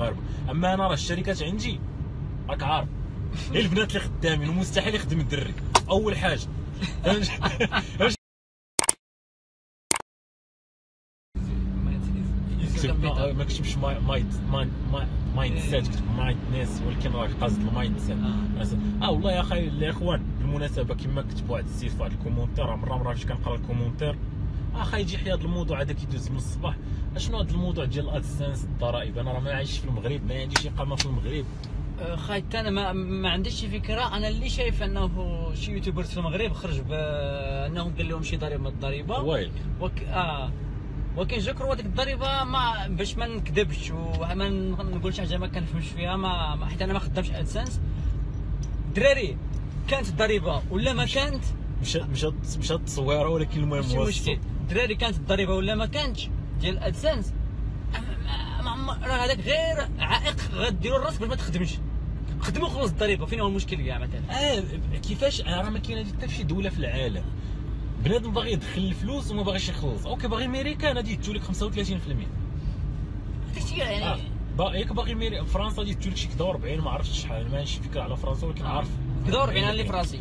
المغاربه. اما انا راه الشركات عندي راك عارف هي البنات اللي خدامين ومستحيل يخدم الدري اول حاجه. ما كتبش مايند سيت، كتب مايند ناس، ولكن راك قاصد المايند سيت. والله يا اخي الاخوان بالمناسبه كما كتب واحد السيد في واحد الكومونتير، مرة فاش كنقرا الكومونتير اخي يجي حياد الموضوع هذا كيدوز من الصباح. اشنو هذا الموضوع ديال الادسنس الضرائب؟ انا راه ما عايش في المغرب، ما عنديش اقامه في المغرب. خاي انا ما عنديش شي فكره. انا اللي شايف انه شي يوتيوبرز في المغرب خرج بانهم قال لهم شي ضريبه من الضريبه ويل ولكن جاكرو هذيك الضريبه ما باش ما نكذبش وما نقولش حاجه ما كنفهمش فيها، ما حيت انا ما خدامش ادسنس. دراري كانت الضريبه ولا ما كانت مشات التصويره، ولكن المهم هو المشكل. دراري كانت الضريبه ولا ما كانتش ديال ادسنس، راه هذاك غير عائق غديروا الراس باش ما تخدمش. خدموا خلص الضريبه، فين هو المشكل كاع مثلا؟ كيفاش راه ما كاينه حتى شي دوله في العالم بنادم باغي يدخل الفلوس وما باغيش يخلص. اوكي باغي ميريكان هادي يديتو لك 35%، هادشي يعني ياك باغي فرنسا هادي يديتو لك شي كدا 40، ما عرفتش شحال، ما عنديش فكره على فرنسا ولكن عارف كدا 40 اللي فرنسي.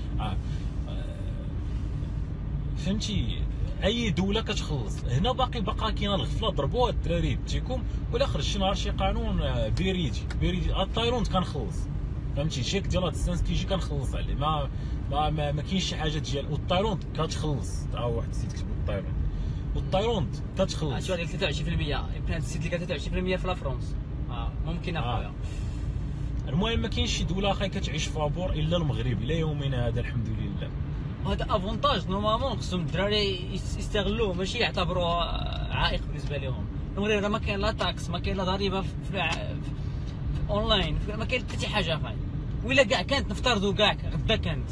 فهمتي اي دوله كتخلص. هنا باقي كاينه الغفله، ضربوها الدراري ديتيكم ولا خرج شي نهار شي قانون بيريدي التايلاند كنخلص. فهمتي شيك ديال هاد السنس كيجي كنخلص عليه، ما كاينش شي حاجه ديال. والتايلاند كتخلص، تا واحد السيد كتب التايلاند والتايلاند كتخلص. عرفتي هاد 23% بنات السيد اللي قال 23% في لا فرنسا ممكن اخويا. المهم ما كاينش شي دوله اخي كتعيش فابور الا المغرب الى يومنا هذا الحمد لله. وهذا افونتاج نورمالمون خصهم الدراري يستغلوه، ماشي يعتبروه عائق بالنسبه لهم. المغرب راه ما كاين لا تاكس، ما كاين لا ضريبه في اونلاين، ما كاين حتى شي حاجه اخاي. ولا كاع كانت نفترضوا كاع غدا كانت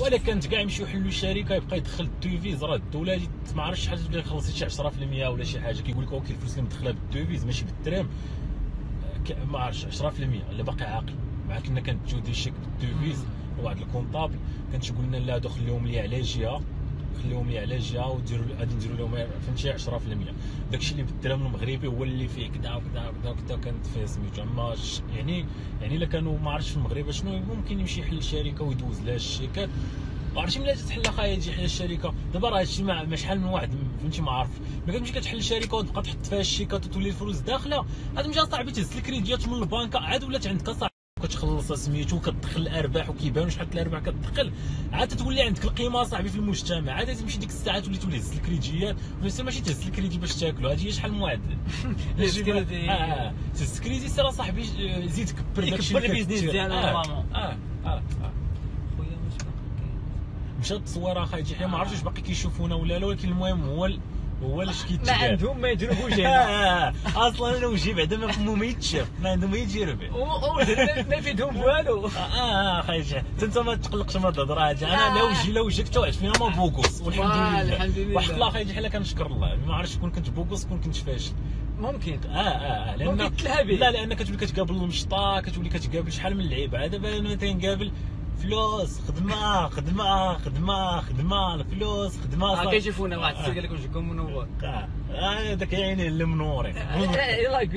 ولا كانت كاع يمشيو يحلوا الشركه يبقى يدخل التوفيز. راه الدوله هادي ما عرفتش شحال تبدا خلصت شي 10% ولا شي حاجه، كيقول لك اوكي الفلوس اللي مدخله بالتوفيز ماشي بالدرهم ما عرفتش 10% اللي باقي عاقل. مع كنا كنتجو دي شيك بالتوفيز وواحد الكونطابل كانت قلنا لا دو خليهم لي على جهه، خليهم لي على جهه وديروا غادي نديروا لهم فهمتي 10%. داكشي اللي بالدرهم المغربي هو اللي فيه كذا وكذا وكذا وكذا كانت فيه سميتو. اما يعني الا كانوا ما عرفتش في المغرب شنو ممكن يمشي يحل الشركه ويدوز لها الشيكات. عرفتي ملي تحل اخايا تجي حل الشركه دابا راه هادشي ما شحال من واحد فهمتي ما عارف، ما كتمشي كتحل الشركه وتبقى تحط فيها الشيكات وتولي الفلوس داخله. غادي تمشي صاحبي تهز الكريديات من البنك عاد ولات عندك صاحبي كتخلصها سميتو، كتدخل الارباح وكيبانوا شحال الارباح كتدخل، عاد تولي عندك القيمه صاحبي في المجتمع. عاد تمشي ديك الساعه تولي تهز الكريديات، ماشي تهز الكريدي باش تاكلو، هادي هي شحال من واحد تهز الكريدي سير صاحبي زيد كبر داكشي كبر البيزنيس ديالو. خويا واش باقي مشات التصويره اخا يجي حنا ما عرفتش واش باقي كيشوفونا ولا لا، ولكن المهم هو اللي شكيت ما عندهم ما يديروا بوجههم. اصلا انا وجهي بعدا ما يتشاف، ما عندهم ما يديروا به ما يفيدهم بوالو. خايجه انت ما تقلقش من هاد الهضره هادي. انا لا وجهك حتى واحد فينا ما بوكوس والحمد لله. واحد الله خايجه حنا كنشكر الله، ما عرفتش شكون كنت بوكوس شكون كنت فاشل ممكن. لان لان كتولي كتقابل المشطه، كتولي كتقابل شحال من اللعيبه. دابا انا تنقابل فلوس خدمه خدمه خدمه خدمه الفلوس خدمه. كيشوفونا واحد السيد قال لك وجهكم منور. هذاك عينيه اللي منورين يلاه يقول لك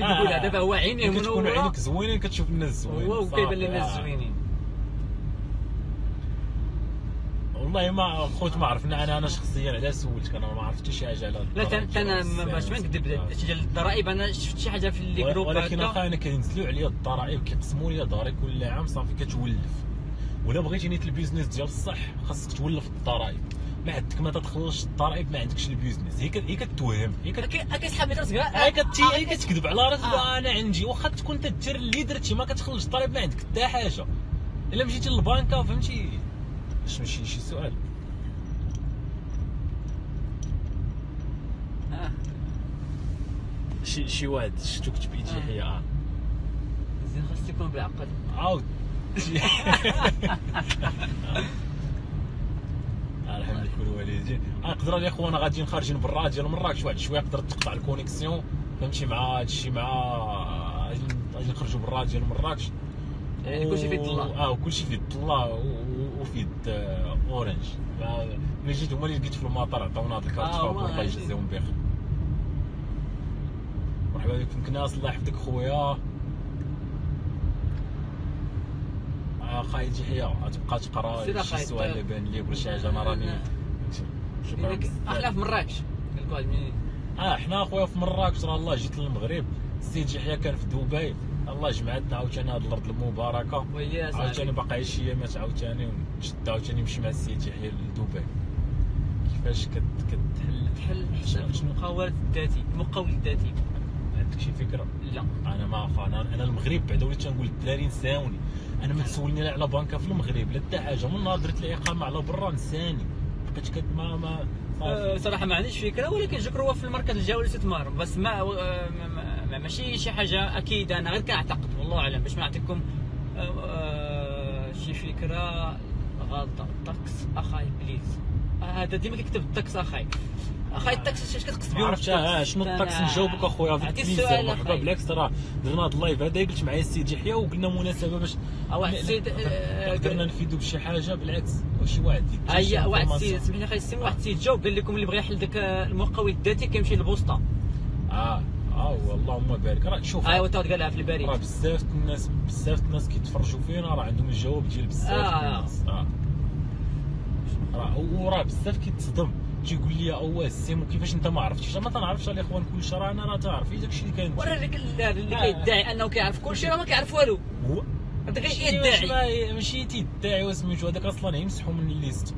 دابا هو عينيه منوره، كتكون عينيك زوينين كتشوف الناس زوينين هو وكيبان لنا الناس زوينين. والله ما خوت ما عرفنا. انا شخصيا على سولتك انا ما عرفت شي حاجه على لا انا باش ما نكذب ديال الضرائب. انا شفت شي حاجه في اللي جروب ولكن اخا انا كينزلوا عليا الضرائب كيقسموا لي داري كل عام صافي كتولف. ولا بغيتي نيت البيزنس ديال الصح خاصك تولف الضرائب، ما عندك ما تدخلش الضرائب ما عندكش البيزنس. هي كتوهم كتسحب راسك هي كتكذب على راسك. انا عندي واخا تكون تدير اللي درتي ما كتخلصش الضرائب ما عندك حتى حاجه. الا مشيتي للبنكه فهمتي اش ماشي شي سؤال. شي واحد شفتو كتب ايديه مزيان خاص تكون بالعقل عاود. الحمد لله كل والدي. نقدر الاخوان غاديين خارجين برا ديال مراكش واحد شويه قدرت تقطع الكونيكسيون فهمتي مع هادشي مع غادي نخرجوا برا ديال مراكش. كلشي في يد الله كلشي في يد الله وفي يد اورنج. ملي جيت هما اللي لقيت في المطار عطاونا هاد الكارت فابور الله يجزيهم بخير. مرحبا بكم كناس الله يحفظك خويا. اخاي تحيا غتبقى تقرا شي سؤال اللي بان ليك ولا شي حاجه. انا راني احنا في مراكش كنقول منين حنا اخويا في مراكش. راه الله جيت للمغرب السيد يحيى كان في دبي، الله جمعتنا عاوتاني هاد الارض المباركه، عاوتاني باقي شي ايامات عاوتاني ونشد عاوتاني نمشي مع السيد يحيى لدبي. كيفاش كتحل حساب شنو المقاول الذاتي؟ المقاول الذاتي عندك شي فكره؟ لا انا ما عارف. انا المغرب بعدا وليت تنقول للدراري نساوني، انا ما تسولني لا على بنكه في المغرب لا حتى حاجه، من نهار درت الاقامه على برا نساني بقيت كت ما صراحه ما عنديش فكره. ولكن جكروا في المركز الجوي الاستثمار بس ما ماشي شي حاجه اكيد، انا غير كنعتقد والله اعلم باش ما نعطيكم شي فكره غلطه. الطقس اخاي بليز، هذا ديما كيكتب الطقس اخاي الطقس اش كتقصد بيه؟ عرفتها شنو الطقس؟ نجاوبك اخويا في التلفزيون. مرحبا بالعكس، راه درنا هذا اللايف هذا قلت معايا السيد يحيى وقلنا مناسبه باش واحد السيد قدرنا نفيدو بشي حاجه. بالعكس شي واحد اي واحد السيد سمحنا خاي السيد، واحد السيد جاوب قال لكم اللي بغى يحل ذاك المقاول الذاتي كيمشي للبوسطه. اللهم بارك. راه شوف ايوا تا قالها في البريد، راه بزاف الناس كيتفرجوا فينا راه عندهم الجواب ديال بزاف الناس. راه بزاف كيتصدم تيقول لي هو السيم وكيفاش انت ما عرفتيش؟ ما تنعرفش الاخوان كلشي، راه انا راه تعرف داكشي اللي كاين. ورا اللي كيدعي انه كيعرف كلشي راه ما كيعرف والو، هو هذا كيدعي ماشي تيدعي وسميتو هذاك اصلا يمسحوا من الليست.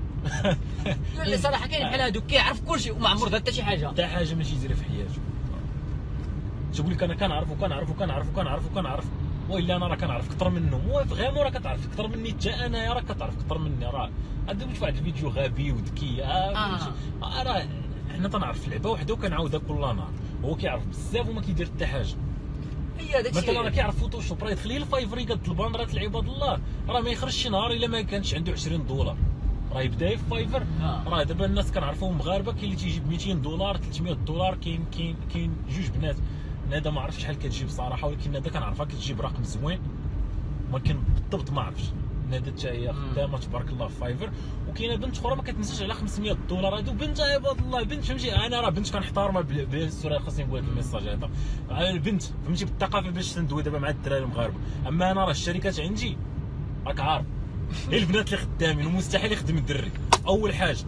لا صراحه كاين بحال هذوك كيعرف كلشي وما عمر دار حتى شي حاجه، حتى حاجه ماشي يدير في حياته. تقول لك انا كنعرف والا انا راه كنعرف اكثر منه. هو فغيمون راه كتعرف اكثر مني حتى انايا، راه كتعرف اكثر مني. راه درت واحد الفيديو غبي وذكي راه حنا تنعرف لعبه وحده وكنعاودها كل نهار، هو كيعرف بزاف وما كيدير حتى حاجه. هي داكشي مثلا راه كيعرف فوتوشوب، راه يدخل ليه الفايفر يقاد البندرات لعباد الله، راه ما يخرجش شي نهار الا ما كانش عنده 20 دولار راه يبدا في فايفر. راه دابا الناس كنعرفوهم مغاربه، كاين اللي تيجيب 200 دولار، 300 دولار، كاين جوج بنات. هذا ما عرفتش شحال كتجيب صراحه، ولكن هذا كنعرفها كتجيب رقم زوين، ولكن بالضبط ما عرفتش. هذا حتى هي خدامه تبارك الله في فايفر. وكاينه بنت اخرى ما كتنساش على 500 دولار. هادو بنت عباد الله، بنت فهمتي، انا راه بنت كنحتارمها بالسرعه، خاصني نقول لك الميساج هذا البنت فهمتي بالثقافه باش تندوي دابا مع الدراري المغاربه. اما انا راه الشركات عندي راك عارف غير البنات اللي خدامين، ومستحيل يخدم الدري اول حاجه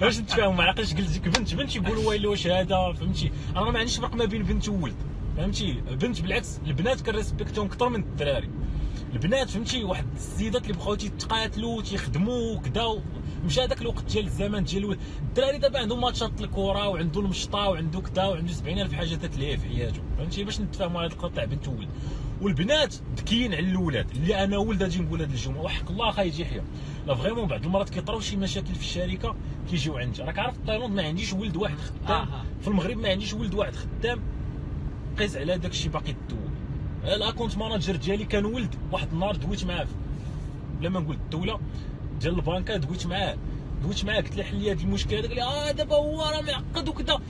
باش نتفاهموا. ما عقلش قلت ديك بنت يقولوا ويلي واش هذا فهمتي. انا ما عنديش فرق ما بين بنت وولد فهمتي. بنت بالعكس البنات كنريسبكتهم اكثر من الدراري. البنات فهمتي واحد السيدات اللي بقاو تيتقاتلوا تيخدموا وكذا، مشى هذاك الوقت ديال الزمان ديال الولد. الدراري دابا عندهم ماتشات الكره وعندهم المشطه وعندهم كذا وعندهم 70000 حاجه تتلهي في حياته فهمتي، باش نتفاهموا على القطع بنت وولد. والبنات ذكيين على الولاد، اللي انا ولد اجي نقول هذه الجمله وحق الله خا يجي يحيى. لا فريمون بعض المرات كيطراو شي مشاكل في الشركه كيجيو عندي. راك عارف التايلاند ما عنديش ولد واحد خدام، في المغرب ما عنديش ولد واحد خدام قيس على داك الشيء باقي الدول. الاكونت ماناجر ديالي كان ولد، واحد النهار دويت معاه بلا ما نقول الدوله ديال البنكه، دويت معاه قلت له حل لي هذا المشكل هذا. قال لي دابا هو راه معقد وكذا.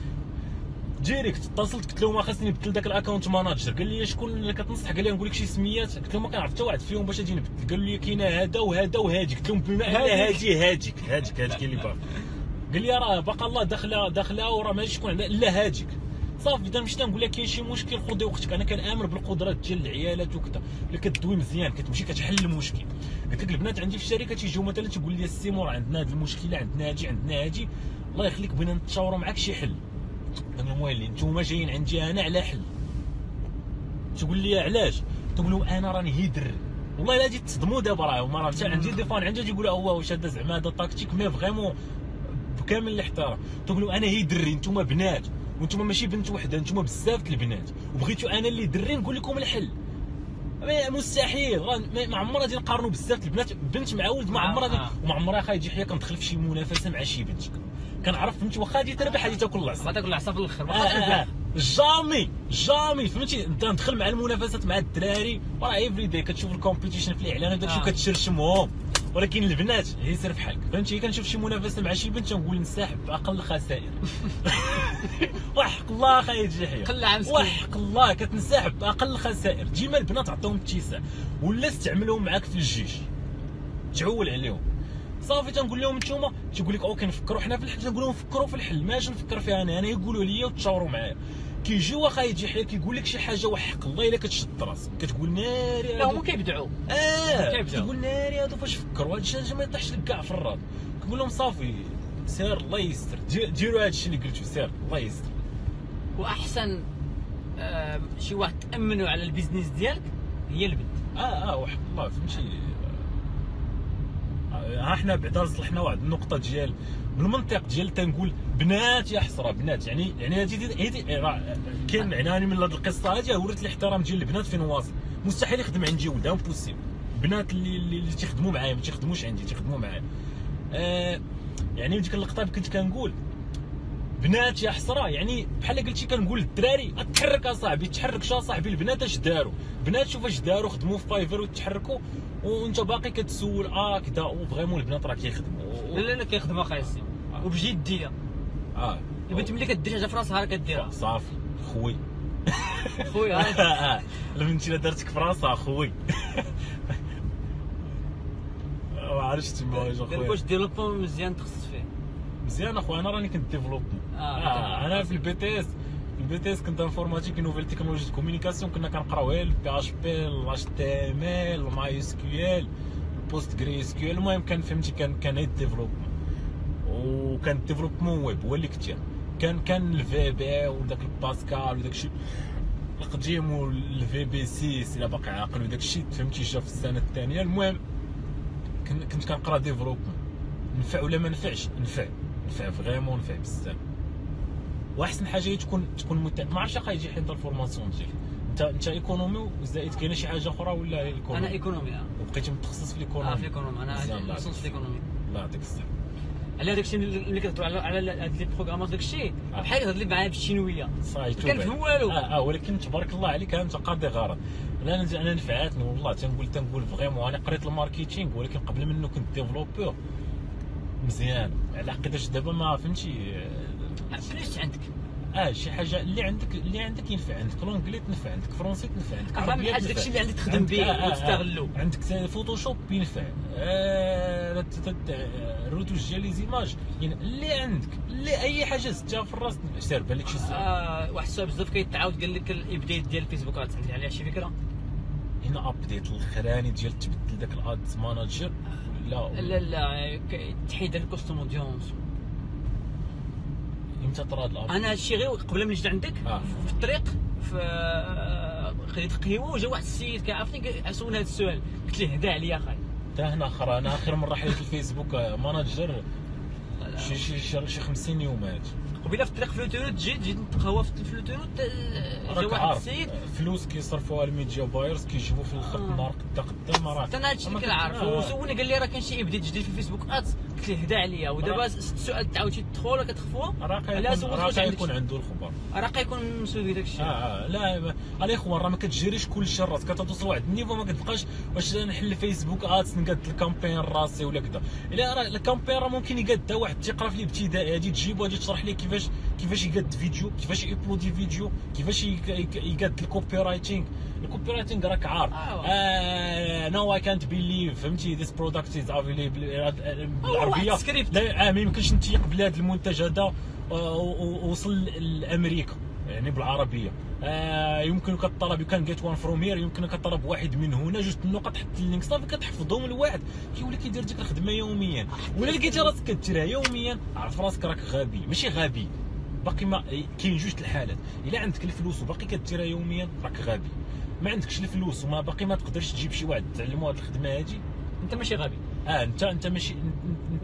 ديريكت اتصلت قلت له ما خاصني نبدل داك الاكونت ماناجر. قال لي شكون اللي كتنصح؟ قال لي نقول لك شي سميات. قلت له ما كنعرف حتى واحد فيهم باش اجي نبدل. قالوا لي كاين هذا وهذا وهاديك. قلت لهم بما انا هاديك اللي باغي. قال لي راه باقا الله داخله وراه ماشي شكون عندها الا هاديك. صافي اذا مشيت نقول لك كاين شي مشكل خذي وقتك. انا كنامر بالقدرات ديال العيالات وكذا، اللي كتدوي مزيان كتمشي كتحل المشكل. قلت لك البنات عندي في الشركه تيجيو مثلا تيقول لي السيمور عندنا هذه المشكله، عندنا هادي الله يخليك بغينا نتشاوروا معاك شي حل. انا موالي نتوما جايين عندي انا على حل. تقول لي علاش؟ تقول لهم انا راني هيدر والله الا جيت تصدموا دابا راه هما راه عندي دي فان عندها تيقولوا هو واش هذا زعما هذا تاكتيك مي فريمون بكامل الاحترام. تقول لهم انا هيدري نتوما بنات وانتم ماشي بنت وحده، انتم بزاف د البنات وبغيتوا انا اللي دري نقول لكم الحل. مستحيل ما عمرها غادي نقارنوا بزاف د البنات، بنت مع ولد ما عمرها. وما عمرها خا يجي حيا كندخل في شي منافسه مع شي بنت كنعرف فهمتي، واخا غادي تربح غادي تاكل العصا غادي تاكل العصا في الاخر. جامي فهمتي انت ندخل مع المنافسات مع الدراري، راه ايفري داي كتشوف الكومبيتيشن في الاعلان وداكشي وكتشرشمهم. ولكن البنات هي سير فحالك فهمتي، كنشوف شي منافسه مع شي بنت تنقول نسحب باقل الخسائر. وحق الله خا يجي حيا وحق الله كتنسحب باقل الخسائر. ديما البنات عطاهم التسع ولا استعملهم معاك في الجيش تعول عليهم. صافي تنقول لهم نتوما تيقول لك اوكي نفكروا حنا في الحل. تنقول لهم فكروا في الحل ماشي نفكر فيها انا يقولوا لي وتشاوروا معايا. كيجي واخا يجي حيت كيقول لك شي حاجه وحق الله الا كتشد راسك كتقول ناري. لا هما كيبدعوا. كيبدعوا كتقول ناري هادو فاش فكروا هاد الشيء ما يطيحش لك كاع في الراس. كنقول لهم صافي سير الله يستر، ديروا هاد الشيء اللي قلتو سير الله يستر. واحسن شي واحد تامنوا على البيزنس ديالك هي البنت. وحق الله فهمتي. ها حنا بعدا صلحنا واحد النقطه ديال من المنطق ديال تنقول بنات يا حسره بنات، يعني هادي راه كاين معناني من هذه القصه هادي وريت الاحترام ديال البنات فين واصل. مستحيل يخدم عندي ولد امبوسيبل، بنات اللي تيخدموا معايا ما تيخدموش عندي تيخدموا معايا. يعني ديك اللقطه كنت كنقول بنات يا حسره، يعني بحال قلتي كنقول للدراري اتحرك اصاحبي تحرك شو اصاحبي. البنات اش داروا؟ البنات شوف اش داروا، خدموا في فايفر وتحركوا وانت باقي كتسول كذا. وفريمون البنات راه كيخدموا. لا كيخدموا خايسين وبجديه. البنت ملي كدير حاجه في راسها راه كديرها صافي. خويا البنت الا دارتك في راسها خويا ما عرفتش تما اجا خويا. واش ديفلوبمون مزيان تخصص فيه مزيان اخويا. انا راني كنت ديفلوبي. انا في البي تي اس كنت انفورماتيك نوفيل تكنولوجي دو كومونيكاسيون، كنا كنقراوها البي اش بي الاش تي ام ال الماي اس كيو ال البوست جري اس كيو ال. المهم كان فهمتي كان هاد ديفلوبمون، وكان الديفلوبمون ويب هو اللي كثير كان الفي بي وداك الباسكال وداك الشيء القديم والفي بي 6 الا باقي عاقل وداك الشيء فهمتي جا في السنه الثانيه. المهم كنت كنقرا ديفلوبمون. نفع ولا ما نفعش؟ نفع فريمون، نفع بزاف. واحسن حاجه هي تكون متعب. ما عرفتش اخا يجي حيت الفورماسيون ديالك انت ايكونومي وزائد كاينه شي حاجه اخرى ولا ايكونومي؟ انا ايكونومي وبقيت متخصص في الايكونومي. في الايكونومي انا متخصص في الايكونومي. الله يعطيك الصحه. على داك الشيء اللي كتهضروا على هاد لي بروغرامات داك الشيء بحال كتهضر لي معايا بالشينويه كان في والو. ولكن تبارك الله عليك انت قاضي غرض. انا نفعاتني والله. تنقول فريمون انا قريت الماركتينغ، ولكن قبل منه كنت ديفلوبور مزيان على حقاش دابا ما فهمتي علاش عندك شي حاجه اللي عندك ينفع عندك. لونجلي تنفع عندك، فرونسي تنفع عندك، عربي بحال داكشي اللي عندك تخدم به وتستغلو. عندك فوتوشوب ينفع، الروتوش ديال لي زيماج يعني اللي عندك اللي اي حاجه زدتها في الراس سير بالك شي ساعه. واحد السؤال بزاف كيتعاود، قال لك الابديت ديال الفيسبوك راه عندك عليها شي فكره؟ هنا ابديت الاخراني ديال تبدل داك الادز ماناجر. لا تحيد الكوستوم اودينس امتى طراد الارض. انا هادشي غير قبل ما نجي عندك في الطريق خديت قهوه وجا واحد السيد كيعرفني سول هذا السؤال قلت له هدا عليا اخاي. حتى هنا اخر انا اخر مره حليت الفيسبوك ماناجر شي 50 يوم هاد قبيله في الطريق فلوتيرو. جيت نتقهوى في الفلوتيرو جا واحد السيد فلوس كيصرفوها الميديا بايرز كيجيبوا في الخط النهار قدام راه حتى انا هادشي اللي كنعرف. وسولني قال لي راه كاين شي ابديت جديد في الفيسبوك ادز قلت له هدا عليا. ودابا السؤال تعاودتي تدخل ولا كتخفوه لا سولت غيكون عنده الخبر راه غيكون مسوي داك الشيء. لا على اخوان راه ما كتجريش كلشي راسك، كتوصل واحد النيفو ما كتبقاش واش نحل فيسبوك ادز نقاد الكامبين راسي ولا كذا. الا راه الكامبين راه ممكن يقادها واحد التقرا في الابتدائي هادي تجيب وهادي تشرح لي كيفاش يقاد فيديو، كيفاش يابلودي فيديو، كيفاش يقاد الكوبي رايتينغ. الكوبي رايتينغ راك عارف. نو اي كانت بيليف فهمتي ذيس برودكت از افيليبل بالعربيه. ما يمكنش نتيق بلي هذا المنتج هذا وصل لامريكا يعني بالعربيه. يمكنك الطلب، يو كان جيت وان فروم هير، يمكنك الطلب واحد من هنا جوج النقط حط اللينك صافي كتحفظهم لواحد كيولي كيدير ديك الخدمه يوميا. ولا لقيتي راسك كديرها يوميا عرف راسك راك غبي. ماشي غبي باقي ما كاين جوج الحالات، الا عندك الفلوس وباقي كديرها يوميا راك غبي، ما عندكش الفلوس وما باقي ما تقدرش تجيب شي واحد تعلمو هاد الخدمه هادي انت ماشي غبي. انت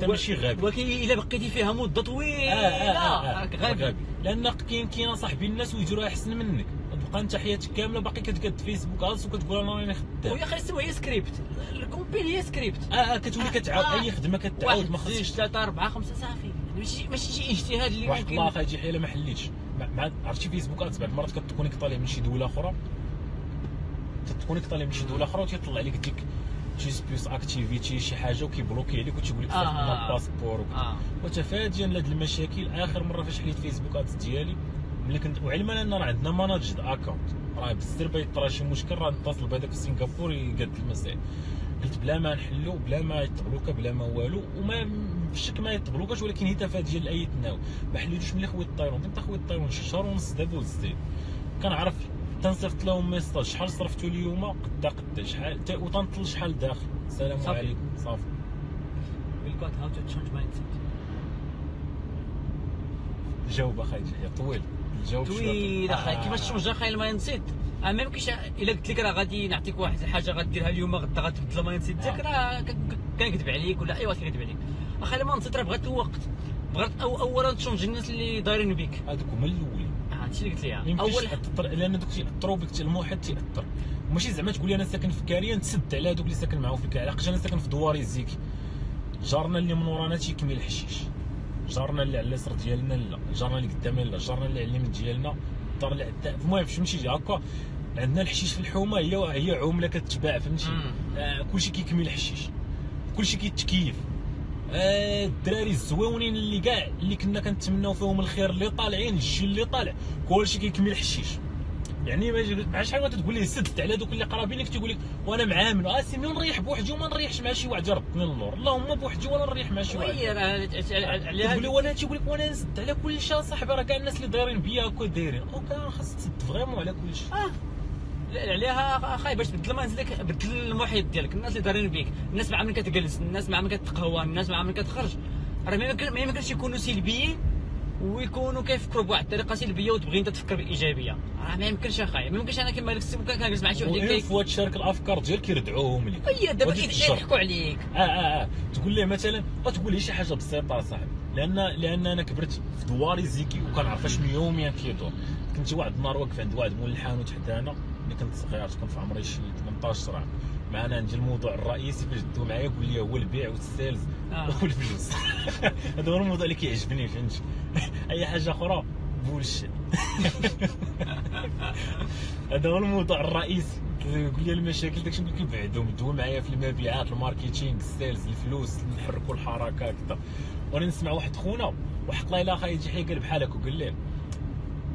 ماشي غبي، ولكن الا بقيتي فيها مده طويله راك غبي. لان كاين صاحبي الناس ويديروها احسن منك، تبقى انت حياتك كامله باقي كتقاد فيسبوك ادز وكتقول انا راني خدام. وهي خاصها هي سكريبت، الكومبيل هي سكريبت. كتولي كتعاود اي خدمه كتعاود ما خصكش 3 4 5 صافي. ماشي شي اجتهاد اللي واحد ممكن واخا يجي حيله ما حليتش. عرفتي فيسبوك ادز بعض المرات كتكونيكطا ليه من شي دوله اخرى وتيطلع لك ديك تيس بلس اكتيفيتي شي حاجه وكيبلوكي عليك وتيقول لك صافي الباسبور. وتفاديا لهاد المشاكل اخر مره فاش حليت فيسبوك ادز ديالي ملي كنت وعلما ان راه عندنا ماناجد اكونت راه بالسر بايطرا شي مشكل راه نتصل بهذاك في سنغافور يقاد المسائل. قلت بلا ما نحلو بلا ما يطبلوك بلا ما والو وما بالشك ما يطبلوكاش ولكن هتافات ديال اي تناو ما حليتوش ملي خويت الطيرون كنت خويت الطيرون شي شهر ونص دابا وزيد كنعرف تنصيفط لهم ميساج شحال صرفتو اليوم قدا شحال وتنطل شحال داخل السلام عليكم صافي. جاوب اخاي يحيى طويل الجواب طويل اخاي كيفاش تشونج اخاي المايند سيت ميم كيش الا قلت لك راه غادي نعطيك واحد الحاجه غديرها اليوم غدا غتبدل المايند سيت ديالك راه كنكذب عليك ولا اي واحد كيكذب عليك اخاي المايند سيت راه بغات له وقت بغات اولا تشونج الناس اللي دايرين بك هذوك هما الاولين هادشي اللي قلت ليها اول لان دوك تيأثروا بك المحيط تيأثر ماشي زعما تقول لي انا ساكن في كاريا نسد على هذوك اللي ساكن معاهم في الكاريا لحقاش انا ساكن في دواري الزيكي جارنا اللي من ورانا تيكمل الحشيش جارنا اللي على اليسر ديالنا لا جارنا اللي قدامنا لا جارنا اللي على اليمين ديالنا الدار اللي عندنا المهم فهمتي هكا عندنا الحشيش في الحومه هي عمله كتباع فهمتي كلشي كيكمل الحشيش كلشي كيتكيف الدراري الزواونين اللي كاع اللي كنا كنتمناو فيهم الخير اللي طالعين الجيل اللي طالع كلشي كيكمل الحشيش يعني مع شحال ما تقول ليه سدت على دوك اللي قرابين لك تيقول لك وانا معامل سي ملي نريح بوحدي وما نريحش مع شي واحد ربطني اللور اللهم بوحدي ولا نريح مع شي واحد تقول لي وانا تيقول لك وانا نسد على كل شيء صاحبي راه كاع الناس اللي دايرين بيا هكا دايرين وكان خاص تسد فريمون على كل شيء عليها اخاي باش تبدل المايند ديالك بدل المحيط ديالك الناس اللي دايرين بيك الناس مع من كتجلس الناس مع من كتقهوى الناس مع من كتخرج راه ما يمكنش يكونوا سلبيين ويكونوا كيفكروا بواحد الطريقه سلبيه وتبغي انت تفكر بالايجابيه راه ما يمكنش اخاي ما يمكنش انا كما قلت لك كنجلس مع شي واحد اللي كيف تشارك الافكار ديالك كيردعوهم لك اي دابا كيضحكوا عليك تقول ليه مثلا تقول ليه شي حاجه بسيطه صاحبي لان انا كبرت في دواري زيكي وكنعرف شنو يوميا كيدور كنت واحد النهار واقف عند واحد مول الحانوت حدانا ملي كنت صغير كنت في عمري شي 18 عام معنا نجي الموضوع الرئيسي فاش دو معايا قول لي هو البيع والسيلز والفلوس هذا هو الموضوع اللي كيعجبني فهمتي اي حاجه اخرى بولشيت هذا هو الموضوع الرئيسي قول لي المشاكل داكشي اللي كيبعدهم دو معايا في المبيعات الماركتينغ السيلز الفلوس نحركوا الحركه كذا وانا نسمع واحد خونا واحد الله يلا خايجي حي قال بحال هكا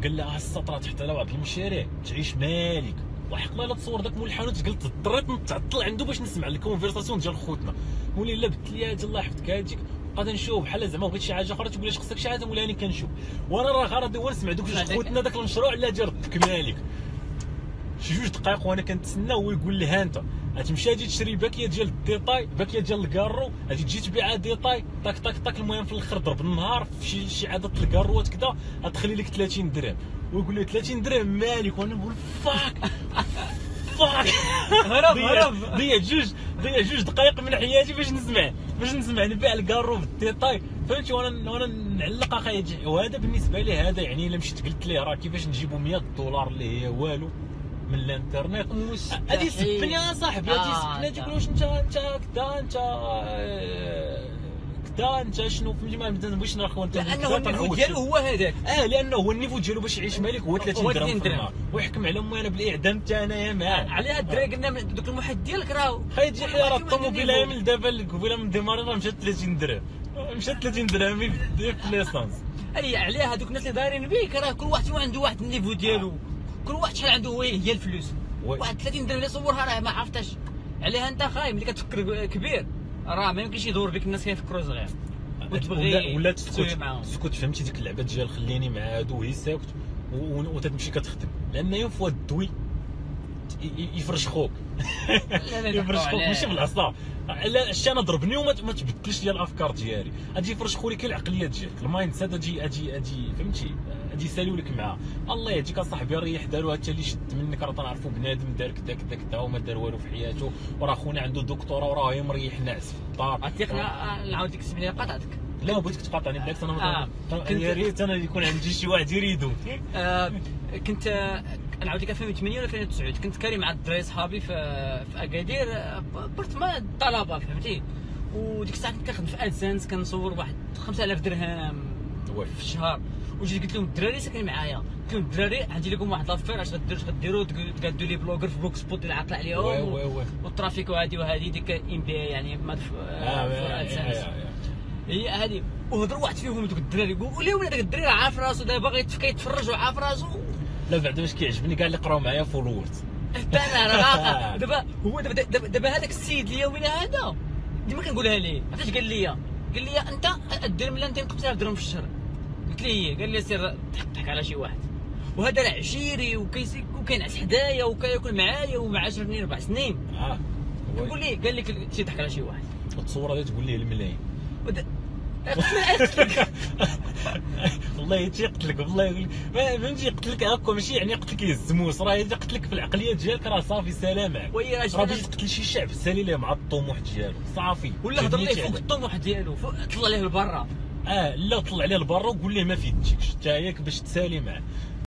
قال لها السطره تحت على واحد المشاريع تعيش مالك وحق الله لا تصور داك مول الحانوت قلت اضطريت نتعطل عنده باش نسمع الكونفرساسيون ديال خوتنا مولي لا بدت لي هادي الله يحفظك هاديك غادي نشوف بحال زعما بغيت شي حاجه اخرى تقول لي خصك شي حاجه مولي انا كنشوف وانا راه غرضي هو نسمع دوك جوج خوتنا داك المشروع لا ديال ربك مالك شي جوج دقائق وانا كنتسنى هو يقول لي ها انت غتمشي غادي تشري باكيه ديال الديطاي باكيه ديال الكارو غادي تجي تبيعها ديطاي طاك طاك طاك المهم في الاخر ضرب النهار في شي عدد الكاروات كذا غتخلي لك 30 درهم ويقول لي 30 درهم مالك وانا نقول فاك هرب ضيع جوج دقائق من حياتي باش نسمع نبيع الكارو بالديطاي فهمتي وانا نعلق اخاي وهذا بالنسبه لي هذا يعني الا مشيت قلت ليه راه كيفاش نجيبو $100 اللي هي والو من الانترنت هذه سبني يا صاحبي هذه سبني تقولوش انت شنو فهمتي ما نبغيش نرخو انت لانه النيفو ديالو هو هذاك لانه هو النيفو ديالو باش يعيش مالك هو 30 درهم في النهار ويحكم على امي انا بالاعدام حتى انايا معاه عليها الدراري قلنا دوك المحيط ديالك راه خايت شي حاجه راه الطوموبيله من دابا قبيله من ديماري راه مشات 30 درهم مشات 30 درهم في ليسانس عليها هذوك الناس اللي دايرين بيك راه كل واحد عنده واحد النيفو ديالو كل واحد شحال عنده هو هي الفلوس واحد 30 درهم اللي صورها راه ما عرفتش عليها انت خايم اللي كتفكر كبير راه ما يمكنش يدور بك الناس كيفكروا صغير وتبغي ولا تسكت فهمتي ديك اللعبه ديال خليني مع هادو هي ساكت وتمشي كتخدم لان يوم فوا الدوي يفرش خوك يفرش خوك ماشي بالعصا لا الشيء انا ضربني وما تبدلش ليا الافكار ديالي غادي يفرش خولي كي العقليه ديالك المايند سيت اجي فهمتي غادي يساليو لك معاه الله يهديك اصاحبي ريح داروا حتى اللي شد منك راه تنعرفوا بنادم دار كذا كذا كذا وما دار والو في حياته وراه خونا عنده دكتوراه وراه مريح ناعس في الدار عطينا نعاود ديك السميه قطعتك لا بغيتك تقاطعني بالعكس انا يا ريت انا يكون عندي شي واحد يريدو كنت نعاود لك 2008 ولا 2009 كنت كاري مع الدراري صحابي في اكادير برطمان الطلبه فهمتي وديك الساعه كنت كنخدم في ادسنس كنصور واحد 5000 درهم في الشهر وجيت قلت لهم الدراري ساكنين معايا قلت لهم الدراري عندي لكم واحد لافير اش غديروا تقادوا لي بلوغر في بلوك سبوت اللي عاطل عليهم والترافيك وهذه ديك ام بي يعني ما ادسنس هي هذه وهضروا واحد فيهم دوك الدراري قولوا هذاك الدري راه عارف راسو دابا غيتفكر يتفرج وعارف راسو لا بعدا باش كيعجبني كاع اللي قراو معايا فولورت حتى انا راه دابا هذاك السيد اليومين هذا ديما كنقولها ليه. علاش قال لي انت الدرهم اللي انت نقبتها درهم في الشهر، قلت ليه؟ قال لي سير ضحك على شي واحد، وهذا راه عشيري وكينعس حدايا وكياكل معايا ومع 10 سنين 4 سنين. قول لي قال لك تضحك على شي واحد التصوره غادي تقول ليه الملايين. والله يقتلك، والله فهمتي يقتلك هكا، ماشي يعني يقتلك الزموس، راه يقتلك في العقليه ديالك راه صافي سلامك. راه باغي تقتل شي شعب سالي ليه مع الطموح ديالو صافي، ولا هضر ليه فوق الطموح ديالو، طلع ليه لبرا. لا طلع ليه لبرا وقول ليه ما فيدتكش حتى ياك باش تسالي معاه.